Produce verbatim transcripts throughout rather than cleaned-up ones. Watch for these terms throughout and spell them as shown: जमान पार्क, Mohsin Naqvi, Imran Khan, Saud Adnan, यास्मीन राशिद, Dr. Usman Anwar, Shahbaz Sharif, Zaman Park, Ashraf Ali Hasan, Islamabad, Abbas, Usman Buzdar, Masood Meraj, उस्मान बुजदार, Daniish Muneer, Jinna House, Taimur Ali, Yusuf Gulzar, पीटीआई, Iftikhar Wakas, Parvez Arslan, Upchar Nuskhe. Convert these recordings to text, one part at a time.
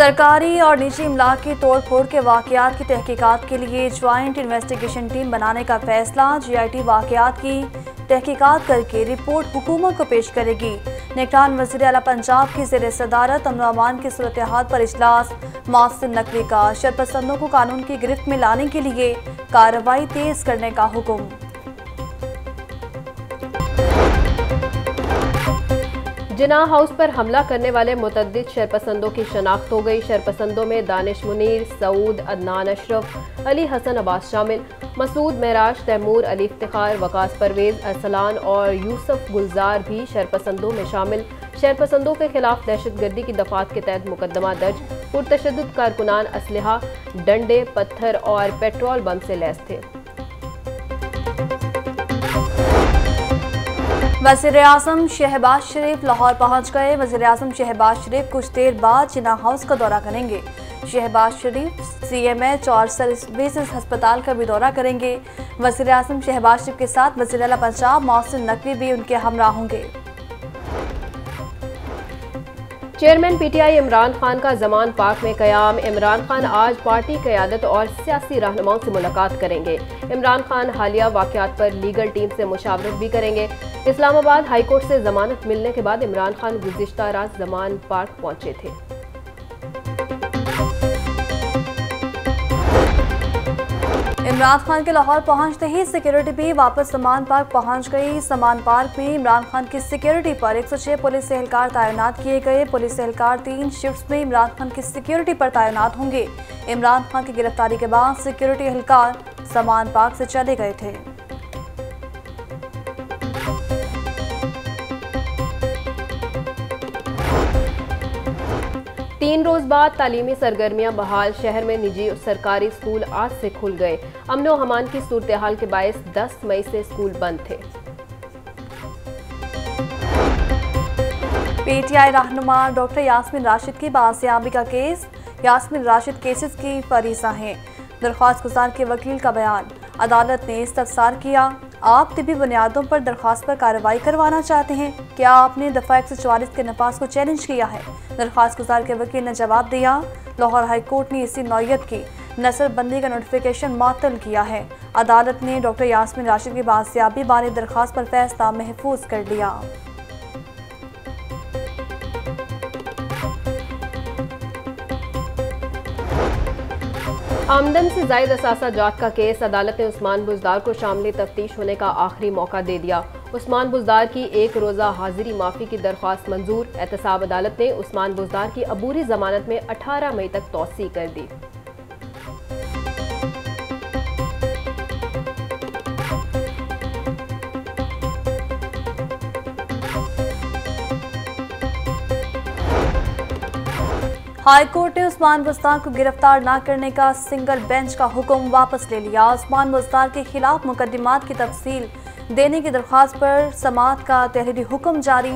सरकारी और निजी इमलाक की तोड़ फोड़ के वाकयात की तहकीकात के लिए ज्वाइंट इन्वेस्टिगेशन टीम बनाने का फैसला। जी आई टी वाकयात की तहकीकात करके रिपोर्ट हुकूमत को पेश करेगी। निगरान वज़ीर आला पंजाब की ज़ेर सदारत अमन अमान की सूरतहाल पर इजलास। मोहसिन नकवी का शरपसंदों को कानून की गिरफ्त में लाने के लिए कार्रवाई तेज करने का हुक्म। जिन्ना हाउस पर हमला करने वाले मुतअद्दिद शरपसंदों की शनाख्त हो गई। शरपसंदों में दानिश मुनीर, सऊद अदनान, अशरफ अली हसन, अब्बास शामिल। मसूद मेराज, तैमूर अली, इफ्तिखार वकास, परवेज अरसलान और यूसुफ गुलजार भी शरपसंदों में शामिल। शरपसंदों के खिलाफ दहशतगर्दी की दफात के तहत मुकदमा दर्ज। पुरतशद्दुद कारकुनान असलहा, डंडे, पत्थर और पेट्रोल बम से लैस थे। वज़ीर-ए-आज़म शहबाज शरीफ लाहौर पहुंच गए। वज़ीर-ए-आज़म शहबाज शरीफ कुछ देर बाद जिन्ना हाउस का दौरा करेंगे। Shahbaz Sharif C M H और सर्विसेज हस्पताल का भी दौरा करेंगे। वज़ीर-ए-आज़म शहबाज शरीफ के साथ वज़ीर आला पंजाब मोहसिन नकवी भी उनके हमरा होंगे। चेयरमैन पीटीआई इमरान खान का जमान पार्क में कयाम। इमरान खान आज पार्टी क़यादत और सियासी रहनुमाओं से मुलाकात करेंगे। इमरान खान हालिया वाक़यात पर लीगल टीम से मुशावरत भी करेंगे। इस्लामाबाद हाईकोर्ट से जमानत मिलने के बाद इमरान खान गुज़िश्ता रात ज़मान पार्क पहुंचे थे। इमरान खान के लाहौर पहुंचते ही सिक्योरिटी भी वापस समान पार्क पहुंच गई। समान पार्क में इमरान खान की सिक्योरिटी पर एक सौ छह पुलिस एहलकार तैनात किए गए। पुलिस एहलकार तीन शिफ्ट में इमरान खान की सिक्योरिटी पर तैनात होंगे। इमरान खान की गिरफ्तारी के बाद सिक्योरिटी एहलकार समान पार्क से चले गए थे। तीन रोज बाद तालीमी सरगर्मियां बहाल। शहर में निजी और सरकारी स्कूल आज से खुल गए। अमन और अमान की सूरतहाल के बायस दस मई से स्कूल बंद थे। पीटीआई रहनुमा डॉक्टर यास्मीन राशिद की बाजियाबी का केस। यास्मीन राशिद केसेस की फरीसा हैं। दरख्वास्त गुजार के वकील का बयान। अदालत ने इस्तफसार किया, आप तबी बुनियादों पर दरख्वास्त पर कार्रवाई करवाना चाहते हैं, क्या आपने दफ़ा एक सौ चवालीस के नफाज को चैलेंज किया है? दरख्वास्त गुजार के वकील ने जवाब दिया, लाहौर हाईकोर्ट ने इसी नौयत की नसरबंदी का नोटिफिकेशन मअतल किया है। अदालत ने डॉक्टर यास्मीन राशिद की बाजियाबी बारे दरख्वास्त पर फैसला महफूज कर लिया। आमदन से जायद असासा जात का केस। अदालत ने उस्मान बुजदार को शामिल तफ्तीश होने का आखिरी मौका दे दिया। उस्मान बुजदार की एक रोज़ा हाजिरी माफ़ी की दरख्वास्त मंजूर। एहतसाब अदालत ने उस्मान बुजदार की अबूरी जमानत में अठारह मई तक तौसी कर दी। हाईकोर्ट ने उस्मान बुज़दार को गिरफ्तार न करने का सिंगल बेंच का हुक्म वापस ले लिया। उस्मान बुज़दार के खिलाफ मुकदमात की तफसील देने की दरख्वास्त पर समाअत का तहरीरी हुक्म जारी।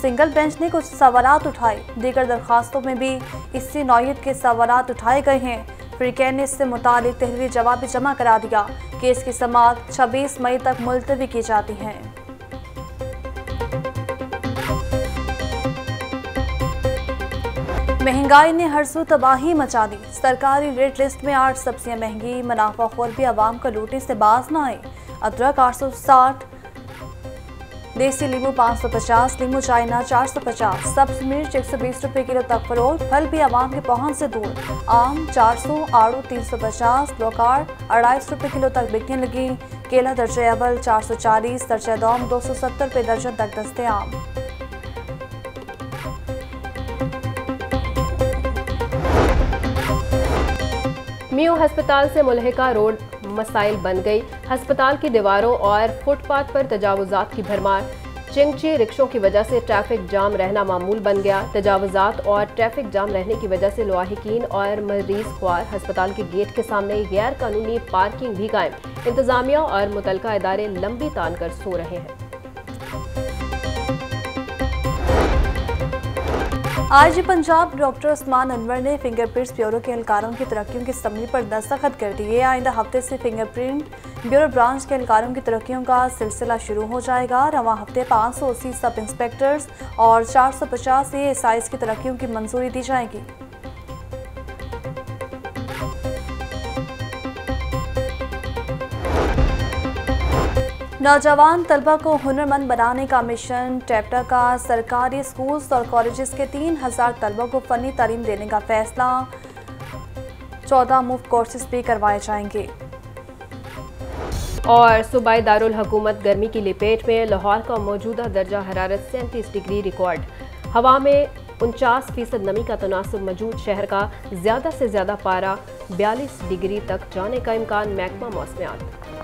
सिंगल बेंच ने कुछ सवालात उठाए। दीगर दरख्वास्तों में भी इसी नौयत के सवालात उठाए गए हैं। फ्रीकैनिस से मुतालिक तहरीरी जवाब जमा करा दिया। केस की समाअत छब्बीस मई तक मुलतवी की जाती है। महंगाई ने हर सू तबाही मचा दी। सरकारी रेट लिस्ट में आठ सब्जियां महंगी। मुनाफाखोर भी आवाम का लूटने से बाज ना आए। अदरक आठ सौ साठ, देसी लीमू पाँच सौ पचास, लीमू चाइना चार सौ पचास, सब्ज मिर्च एक सौ बीस रुपये किलो तक फरोख्त। फल भी आवाम के पहुंच से दूर। आम चार सौ, आड़ू तीन सौ पचास, लोकार्ड अढ़ाई सौ रुपये किलो तक बिकने लगी। केला दर्जे अवल चार सौ चालीस, दर्जा दौम दो सौ सत्तर रुपये दर्जन तक दस्तयाब। मीयू हस्पताल से मुलहिका रोड मसाइल बन गई। हस्पताल की दीवारों और फुटपाथ पर तजावुजात की भरमार। चिंगची रिक्शों की वजह से ट्रैफिक जाम रहना मामूल बन गया। तजावुजात और ट्रैफिक जाम रहने की वजह से लवाहिकीन और मरीज ख्वार हस्पताल के गेट के सामने गैर कानूनी पार्किंग भी कायम। इंतजामिया और मुतलका इदारे लंबी तान कर सो रहे हैं। आज पंजाब डॉक्टर उस्मान अनवर ने फिंगरप्रिंट्स ब्यूरो के एहलकारों की तरक्कियों की समरी पर दस्तखत कर दिए। आइंदा हफ्ते से फिंगरप्रिंट ब्यूरो ब्रांच के एहलकारों की तरक्कियों का सिलसिला शुरू हो जाएगा। रवां हफ्ते पाँच सौ अस्सी सब इंस्पेक्टर्स और चार सौ पचास ए एस आईज़ की तरक्कियों की मंजूरी दी जाएगी। नौजवान तलबा को हुनरमंद बनाने का मिशन चैप्टर का सरकारी स्कूल्स और कॉलेजेस के तीन हज़ार तलबा को फ़नी तालीम देने का फैसला, चौदह मुफ्त कोर्सेज भी करवाए जाएंगे। और सूबाई दारुल हुकूमत गर्मी की लपेट में, लाहौर का मौजूदा दर्जा हरारत सैंतीस डिग्री रिकॉर्ड। हवा में उनचास फीसद नमी का तनासब मौजूद, शहर का ज़्यादा से ज़्यादा पारा बयालीस डिग्री तक जाने का इम्कान। महकमा मौसमियात